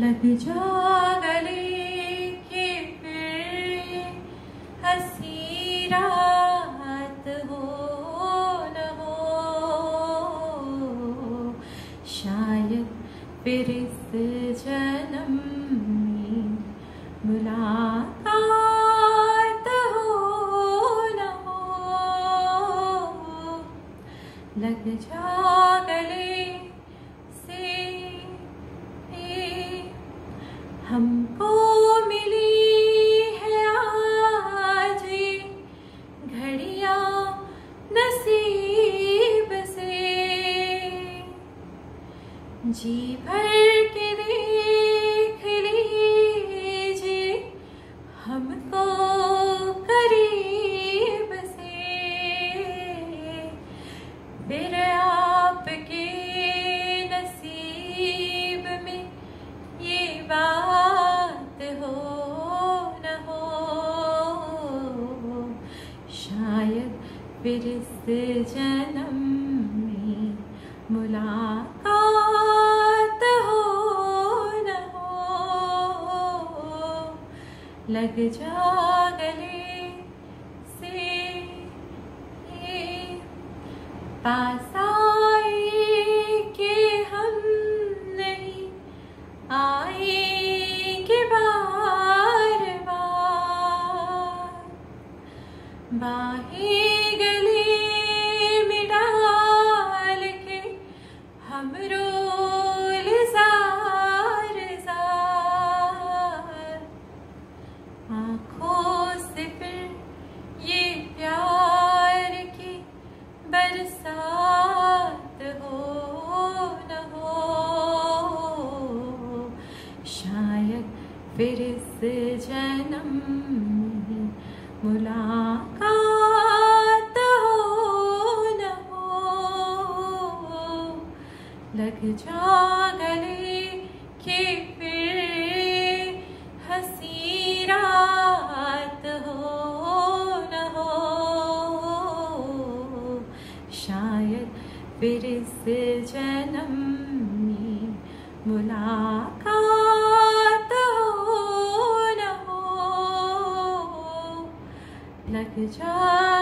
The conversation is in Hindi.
लग जा गले के फिर हंसी रात हो न हो, शायद फिर इस जन्म में मुलाकात हो न हो। लग जा गले से हमको मिली है आज घड़िया नसीब से, जी भर के देख लीजिए हमको करीब से, फिर आपके नसीब में ये बात हो न हो, शायद फिर इस जन्म में मुलाकात हो न हो। लग जा गले से पास आए कि हम नहीं आए बाहें गले में डाल के हम रोल ज़ार ज़ार, आँखों से फिर ये प्यार की बरसात हो न हो, शायद फिर इस जन्म में मुलाकात हो न हो। लग जा गले के फिर हंसी रात हो न हो, शायद फिर इस जन्म में मुलाकात लग जा